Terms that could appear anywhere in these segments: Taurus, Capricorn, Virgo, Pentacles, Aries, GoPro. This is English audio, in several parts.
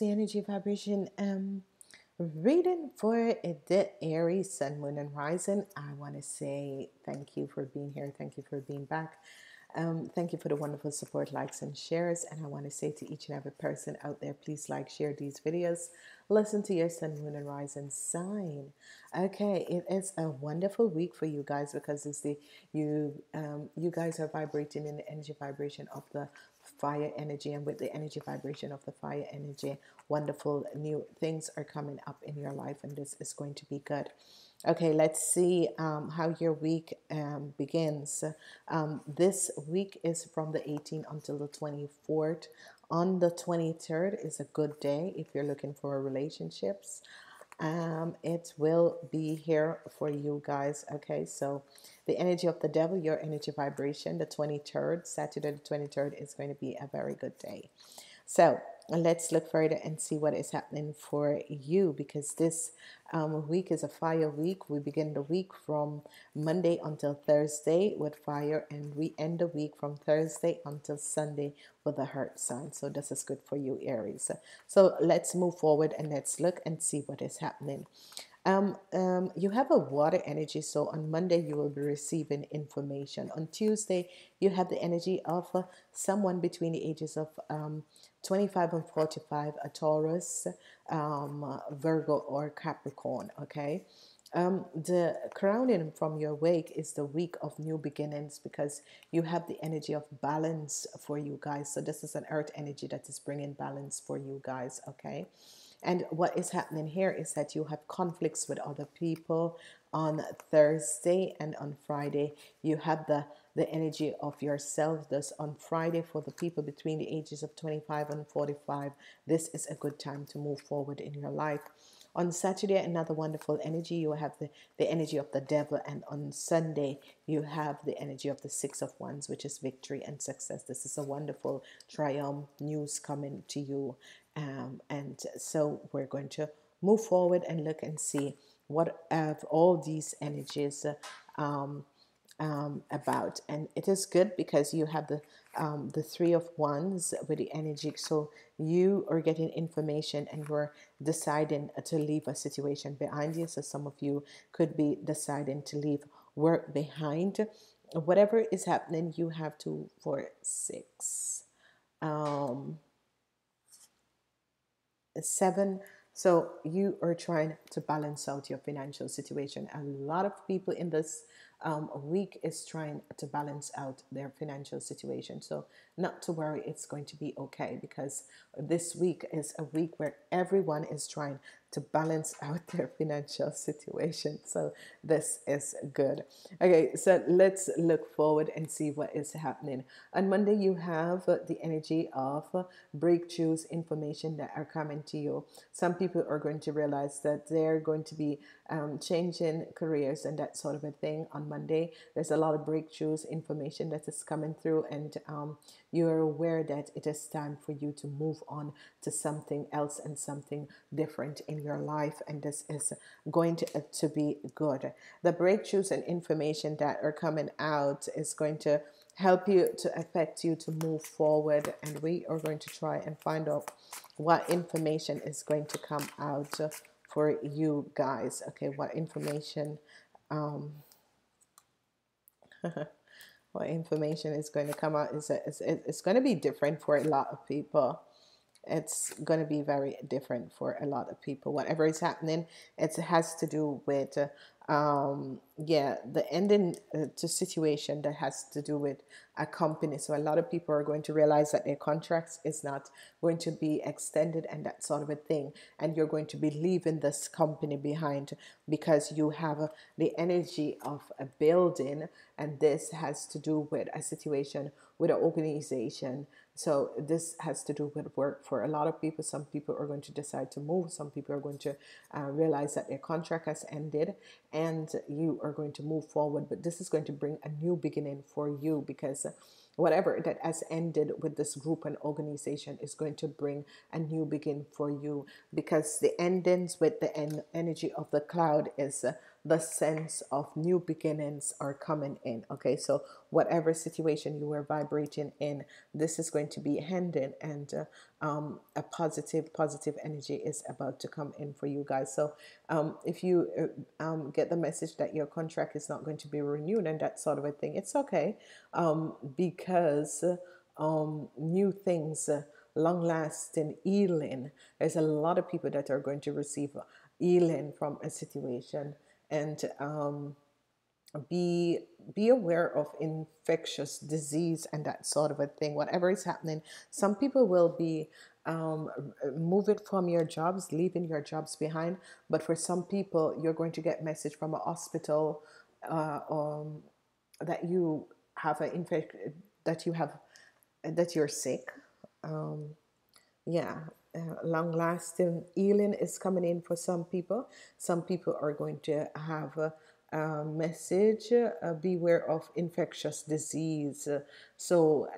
The energy vibration reading for the Aries sun, moon and rising. I want to say thank you for being here, thank you for being back, thank you for the wonderful support, likes and shares. And I want to say to each and every person out there, please like, share these videos, listen to your sun, moon and rising sign. Okay, it is a wonderful week for you guys, because it's the you guys are vibrating in the energy vibration of the fire energy, and with the energy vibration of the fire energy, wonderful new things are coming up in your life, and this is going to be good. Okay, let's see how your week begins. This week is from the 18th until the 24th. On the 23rd is a good day if you're looking for relationships. It will be here for you guys. Okay, so the energy of the devil, your energy vibration, the 23rd, Saturday the 23rd, is going to be a very good day. So let's look further and see what is happening for you, because this week is a fire week. We begin the week from Monday until Thursday with fire, and we end the week from Thursday until Sunday with a heart sign. So this is good for you, Aries. So let's move forward and let's look and see what is happening. You have a water energy, so on Monday you will be receiving information. On Tuesday you have the energy of someone between the ages of 25 and 45, a Taurus, Virgo or Capricorn. Okay, the crowning from your wake is the week of new beginnings, because you have the energy of balance for you guys. So this is an earth energy that is bringing balance for you guys. Okay, and what is happening here is that you have conflicts with other people on Thursday, and on Friday you have the energy of yourself. Thus on Friday, for the people between the ages of 25 and 45, this is a good time to move forward in your life. On Saturday, another wonderful energy, you have the energy of the devil, and on Sunday you have the energy of the Six of Wands, which is victory and success. This is a wonderful triumph news coming to you, and so we're going to move forward and look and see what have all these energies about. And it is good because you have the Three of Wands with the energy, so you are getting information and you're deciding to leave a situation behind you. So some of you could be deciding to leave work behind. Whatever is happening, you have 2, 4, 6 7. So you are trying to balance out your financial situation. A lot of people in this week is trying to balance out their financial situation. So not to worry, it's going to be okay, because this week is a week where everyone is trying to balance out their financial situation. So this is good. Okay, so let's look forward and see what is happening. On Monday you have the energy of breakthroughs, information that are coming to you. Some people are going to realize that they're going to be changing careers and that sort of a thing. On Monday there's a lot of breakthroughs, information that is coming through, and you're aware that it is time for you to move on to something else and something different in your life, and this is going to be good. The breakthroughs and information that are coming out is going to help you, to affect you to move forward, and we are going to try and find out what information is going to come out for you guys. Okay, what information what information is going to come out is it's going to be different for a lot of people. It's going to be very different for a lot of people. Whatever is happening, it has to do with yeah, the ending to situation that has to do with a company. So a lot of people are going to realize that their contracts is not going to be extended and that sort of a thing, and you're going to be leaving this company behind, because you have the energy of a building, and this has to do with a situation with an organization. So this has to do with work for a lot of people. Some people are going to decide to move. Some people are going to realize that their contract has ended, and you are going to move forward. But this is going to bring a new beginning for you, because whatever that has ended with this group and organization is going to bring a new beginning for you, because the endings with the energy of the cloud is the sense of new beginnings are coming in. Okay, so whatever situation you were vibrating in, this is going to be ending, and a positive energy is about to come in for you guys. So if you get the message that your contract is not going to be renewed and that sort of a thing, it's okay, because new things, long-lasting healing. There's a lot of people that are going to receive healing from a situation. And be aware of infectious disease and that sort of a thing. Whatever is happening, some people will be moving from your jobs, leaving your jobs behind. But for some people, you're going to get message from a hospital that you have an infection, that you're sick. Long-lasting healing is coming in for some people. Some people are going to have a message, beware of infectious disease. So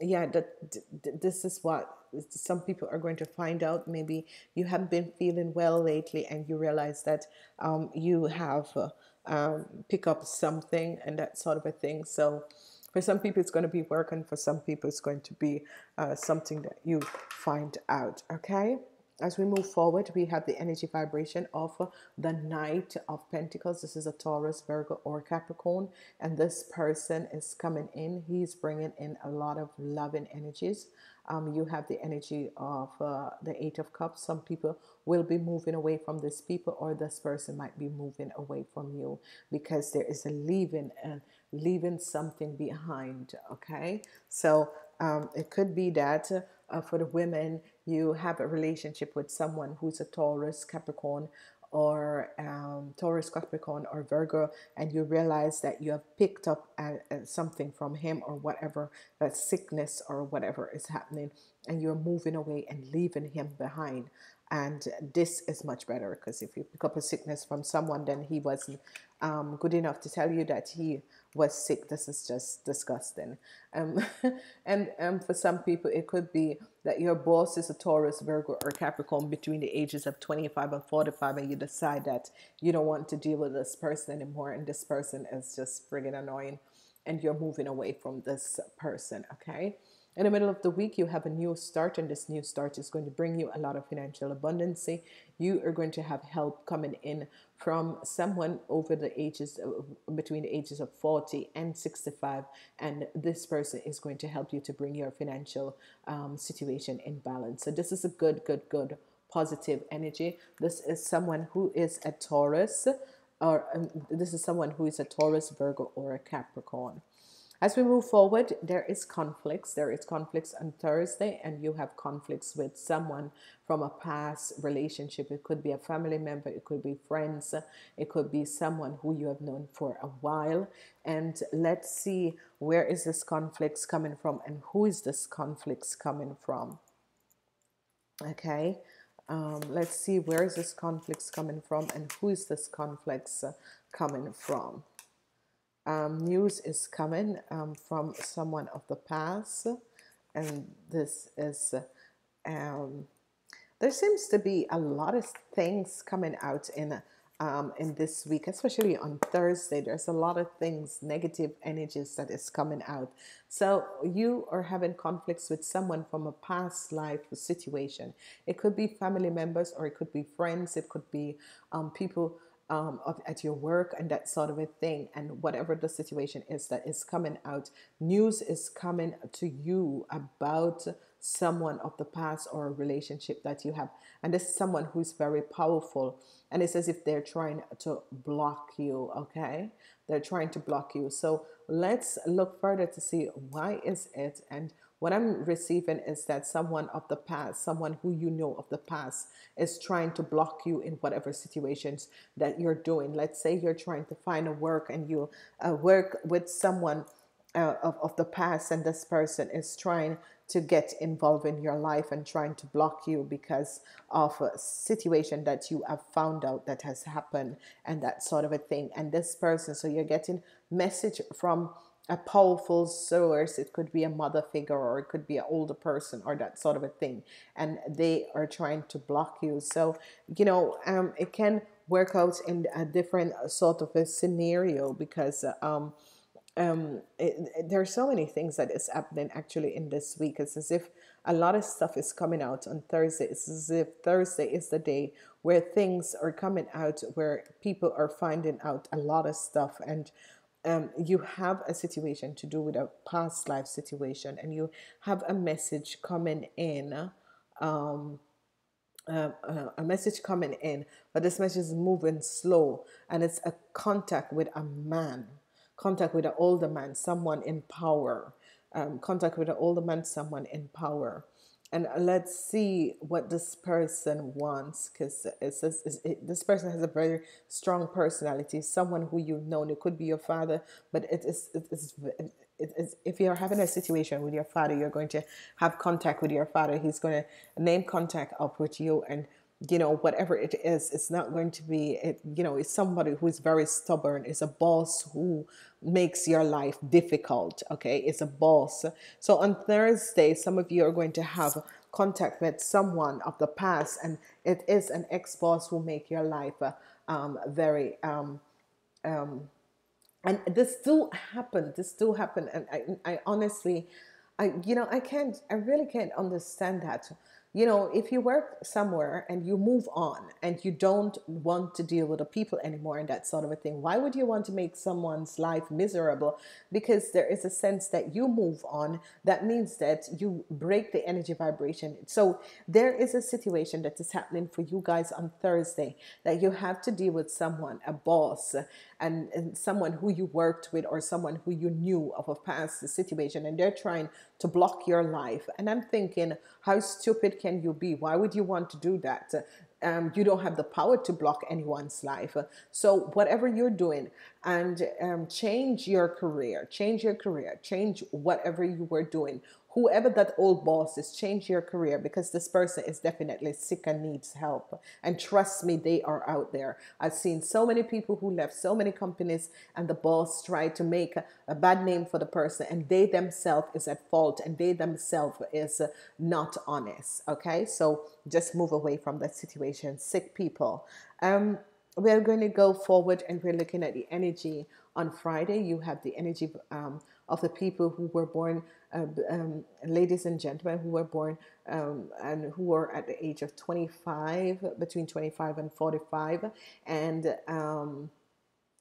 this is what some people are going to find out. Maybe you haven't been feeling well lately and you realize that you have pick up something and that sort of a thing. So for some people, it's going to be work, and for some people, it's going to be something that you find out, okay? As we move forward, we have the energy vibration of the Knight of Pentacles. This is a Taurus, Virgo, or Capricorn, and this person is coming in. He's bringing in a lot of loving energies. You have the energy of the Eight of Cups. Some people will be moving away from this people, or this person might be moving away from you because there is a leaving and leaving something behind. Okay, so it could be that for the women, you have a relationship with someone who's a Taurus, Capricorn, or Virgo, and you realize that you have picked up something from him, or whatever, that sickness or whatever is happening, and you're moving away and leaving him behind. And this is much better, because if you pick up a sickness from someone, then he wasn't good enough to tell you that he was sick. This is just disgusting. And for some people, it could be that your boss is a Taurus, Virgo, or Capricorn between the ages of 25 and 45, and you decide that you don't want to deal with this person anymore, and this person is just friggin' annoying, and you're moving away from this person, okay? In the middle of the week, you have a new start, and this new start is going to bring you a lot of financial abundance. You are going to have help coming in from someone over the ages, between the ages of 40 and 65, and this person is going to help you to bring your financial situation in balance. So this is a good positive energy. This is someone who is a Taurus, or this is someone who is a Taurus, Virgo, or a Capricorn. As we move forward, there is conflicts. There is conflicts on Thursday, and you have conflicts with someone from a past relationship. It could be a family member, it could be friends, it could be someone who you have known for a while. And let's see, where is this conflict coming from, and who is this conflict coming from? Okay, let's see, where is this conflict coming from, and who is this conflict coming from? News is coming from someone of the past, and this is there seems to be a lot of things coming out in this week, especially on Thursday. There's a lot of things, negative energies that is coming out. So you are having conflicts with someone from a past life situation. It could be family members, or it could be friends, it could be people at your work and that sort of a thing. And whatever the situation is that is coming out, news is coming to you about someone of the past or a relationship that you have, and this is someone who's very powerful, and it's as if they're trying to block you. Okay, they're trying to block you. So let's look further to see why is it. And what I'm receiving is that someone of the past, someone who you know of the past, is trying to block you in whatever situations that you're doing. Let's say you're trying to find a work, and you work with someone of the past, and this person is trying to get involved in your life and trying to block you because of a situation that you have found out that has happened and that sort of a thing. And this person, so you're getting message from a powerful source. It could be a mother figure, or it could be an older person, or that sort of a thing, and they are trying to block you. So, you know, it can work out in a different sort of a scenario, because there are so many things that is happening actually in this week. It's as if a lot of stuff is coming out on Thursday. It's as if Thursday is the day where things are coming out, where people are finding out a lot of stuff. And you have a situation to do with a past life situation, and you have a message coming in, but this message is moving slow, and it's a contact with a man, contact with an older man, someone in power, and let's see what this person wants, because this person has a very strong personality. Someone who you've known, it could be your father, but if you're having a situation with your father, you're going to have contact with your father. He's going to name contact up with you, and you know, whatever it is, it's not going to be, you know, it's somebody who is very stubborn. It's a boss who makes your life difficult. Okay, it's a boss. So on Thursday, some of you are going to have contact with someone of the past, and it is an ex-boss who make your life very and this do happen. And I honestly, you know, I really can't understand that. You know, if you work somewhere and you move on and you don't want to deal with the people anymore and that sort of a thing, why would you want to make someone's life miserable? Because there is a sense that you move on. That means that you break the energy vibration. So there is a situation that is happening for you guys on Thursday, that you have to deal with someone, a boss, and someone who you worked with or someone who you knew of a past situation, and they're trying to block your life. And I'm thinking, how stupid can you be? Why would you want to do that? You don't have the power to block anyone's life. So whatever you're doing, and change your career, change whatever you were doing. Whoever that old boss is, change your career, because this person is definitely sick and needs help. And trust me, they are out there. I've seen so many people who left so many companies, and the boss tried to make a bad name for the person, and they themselves is at fault, and they themselves is not honest. Okay, so just move away from that situation, sick people. We're going to go forward, and we're looking at the energy on Friday. You have the energy of the people who were born, ladies and gentlemen, who were born and who are at the age of 25, between 25 and 45. And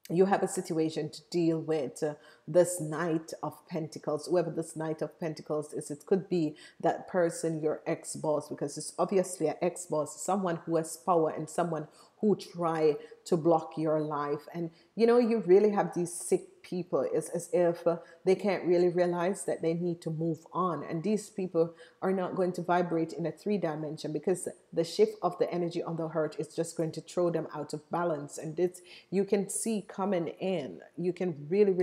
you have a situation to deal with this Knight of Pentacles. Whoever this Knight of Pentacles is, it could be that person, your ex-boss, because it's obviously an ex-boss, someone who has power and someone who try to block your life. And you know, you really have these sick people. It's as if they can't really realize that they need to move on, and these people are not going to vibrate in a 3D, because the shift of the energy on the heart is just going to throw them out of balance. And this you can see coming in. You can really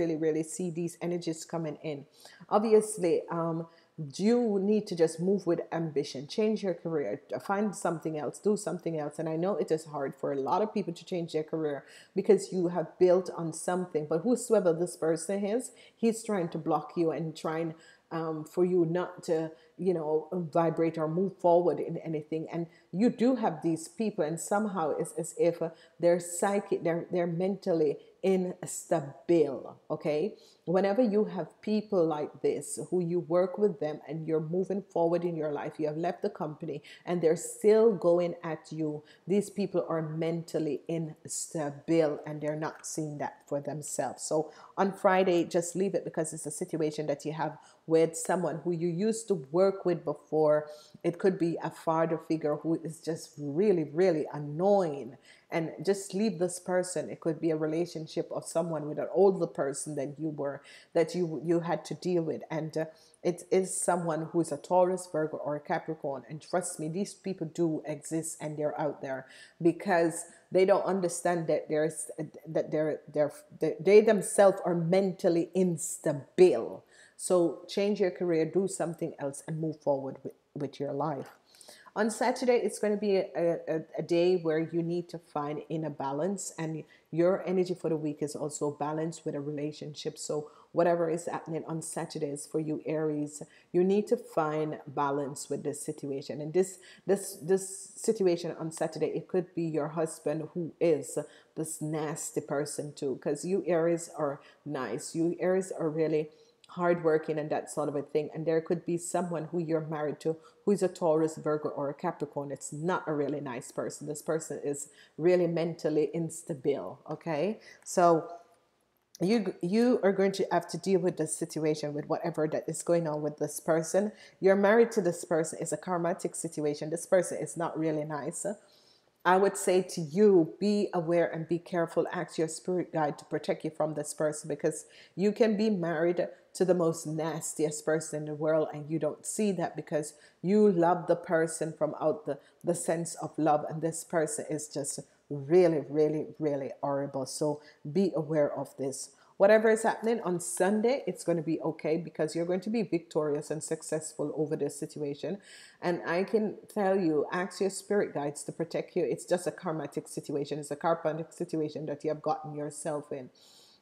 see these energies coming in. Obviously, you need to just move with ambition, change your career, find something else, do something else. And I know it is hard for a lot of people to change their career, because you have built on something. But whosoever this person is, he's trying to block you and trying for you not to, you know, vibrate or move forward in anything. And you do have these people, and somehow it's as if they're psychic, they're mentally instable. Okay, whenever you have people like this who you work with them and you're moving forward in your life, you have left the company and they're still going at you, these people are mentally instable and they're not seeing that for themselves. So on Friday, just leave it, because it's a situation that you have with someone who you used to work with before. It could be a father figure who is just really annoying, and just leave this person. It could be a relationship of someone with an older person than you were, that you had to deal with. And it is someone who is a Taurus, Virgo, or a Capricorn. And trust me, these people do exist, and they're out there, because they don't understand that they themselves are mentally instable. So change your career, do something else, and move forward with your life. On Saturday, it's going to be a day where you need to find inner balance, and your energy for the week is also balanced with a relationship. So whatever is happening on Saturdays for you, Aries, you need to find balance with this situation. And this situation on Saturday, it could be your husband, who is this nasty person too, because you Aries are nice. You Aries are really hardworking and that sort of a thing. And there could be someone who you're married to who is a Taurus, Virgo, or a Capricorn. It's not a really nice person. This person is really mentally instable. Okay, so you are going to have to deal with this situation, with whatever that is going on with this person. You're married to this person. It's a karmatic situation. This person is not really nice. I would say to you, be aware and be careful. Ask your spirit guide to protect you from this person, because you can be married to the most nastiest person in the world and you don't see that, because you love the person from out the sense of love, and this person is just really, really, really horrible. So be aware of this. Whatever is happening on Sunday, it's going to be okay, because you're going to be victorious and successful over this situation. And I can tell you, ask your spirit guides to protect you. It's just a karmatic situation. It's a karmatic situation that you have gotten yourself in.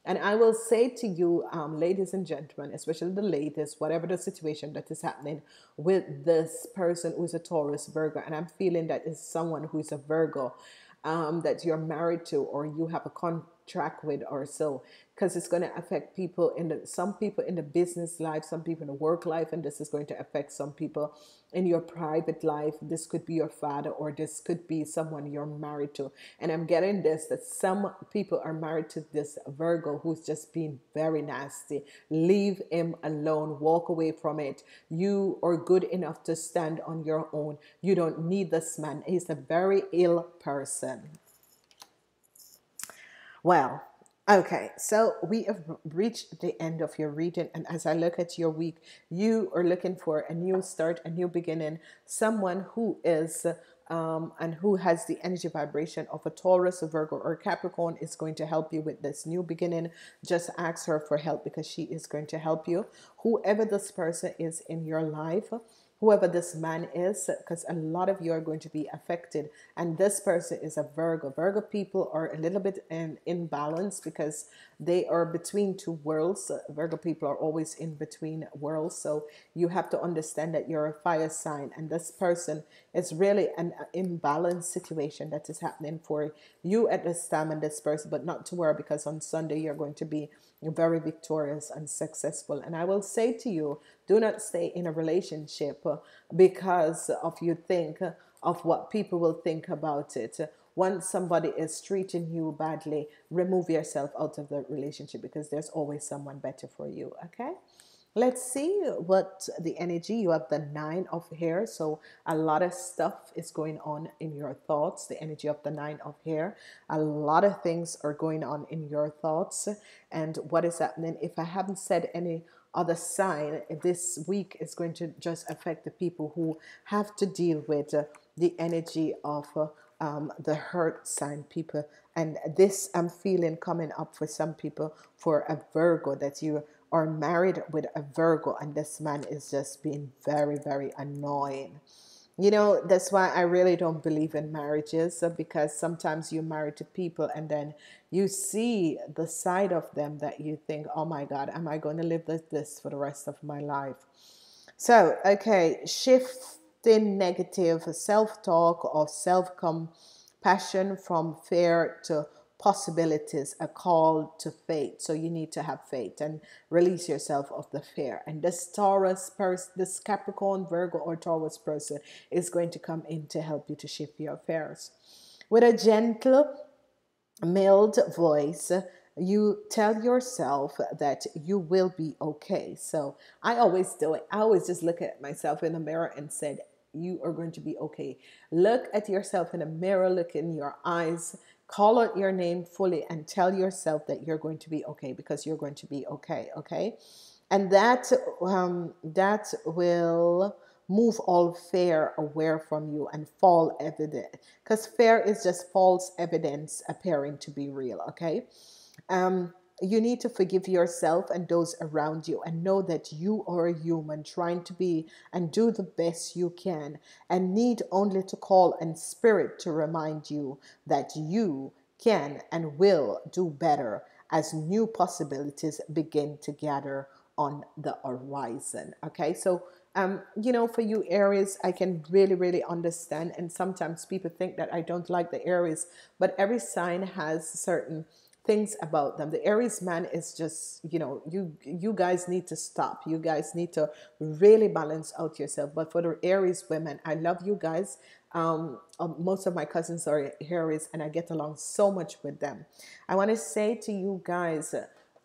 And I will say to you, ladies and gentlemen, especially the ladies, whatever the situation that is happening with this person who is a Taurus, Virgo, and I'm feeling that is someone who is a Virgo, that you're married to or you have a contract with or so, because it's going to affect people in the, some people in the business life, some people in the work life, and this is going to affect some people in your private life. This could be your father, or this could be someone you're married to. And I'm getting this, that some people are married to this Virgo who's just being very nasty. Leave him alone. Walk away from it. You are good enough to stand on your own. You don't need this man. He's a very ill person. Well, okay, so we have reached the end of your reading, and as I look at your week, you are looking for a new start, a new beginning, someone who is and who has the energy vibration of a Taurus, a Virgo, or a Capricorn is going to help you with this new beginning. Just ask her for help, because she is going to help you. Whoever this person is in your life, whoever this man is, because a lot of you are going to be affected, and this person is a Virgo. Virgo people are a little bit in balance, because they are between two worlds. Virgo people are always in between worlds, so you have to understand that you're a fire sign, and this person is really an imbalanced situation that is happening for you at this time and this person. But not to worry, because on Sunday you're going to be very victorious and successful. And I will say to you, do not stay in a relationship because of you think of what people will think about it. Once somebody is treating you badly, remove yourself out of the relationship, because there's always someone better for you. Okay, let's see what the energy. You have the 9 of hair, so a lot of stuff is going on in your thoughts. The energy of the 9 of hair, a lot of things are going on in your thoughts. And what is happening, if I haven't said any other sign, this week is going to just affect the people who have to deal with the energy of the hurt sign people. And this I'm feeling coming up for some people, for a Virgo, that you are married with a Virgo, and this man is just being very, very annoying. You know, that's why I really don't believe in marriages, because sometimes you marry to people and then you see the side of them that you think, oh my God, am I going to live with this for the rest of my life? So, okay, shift in negative self-talk or self-compassion from fear to possibilities, a call to faith. So you need to have faith and release yourself of the fear. And this Taurus person, this Capricorn, Virgo, or Taurus person is going to come in to help you to shift your fears. With a gentle, mild voice, you tell yourself that you will be okay. So I always do it. I always just look at myself in the mirror and said, you are going to be okay. Look at yourself in the mirror, look in your eyes, call out your name fully, and tell yourself that you're going to be okay, because you're going to be okay. Okay. And that will move all fear away from you and fall evident, because fear is just false evidence appearing to be real. Okay. You need to forgive yourself and those around you and know that you are a human trying to be and do the best you can, and need only to call on spirit to remind you that you can and will do better as new possibilities begin to gather on the horizon. Okay, so you know, for you Aries, I can really understand, and sometimes people think that I don't like the Aries, but every sign has certain things about them. The Aries man is just, you know, you guys need to stop. You guys need to really balance out yourself. But for the Aries women, I love you guys. Most of my cousins are Aries and I get along so much with them. I want to say to you guys,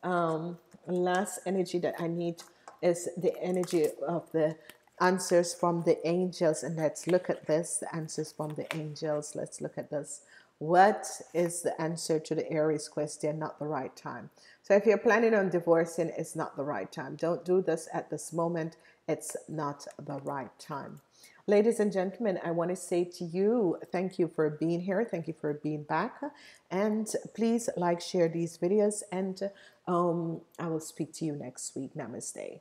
last energy that I need is the energy of the answers from the angels, and let's look at this. The answers from the angels, let's look at this. What is the answer to the Aries question? Not the right time. So if you're planning on divorcing, it's not the right time. Don't do this at this moment. It's not the right time. Ladies and gentlemen, I want to say to you, thank you for being here. Thank you for being back. And please like, share these videos, and I will speak to you next week. Namaste.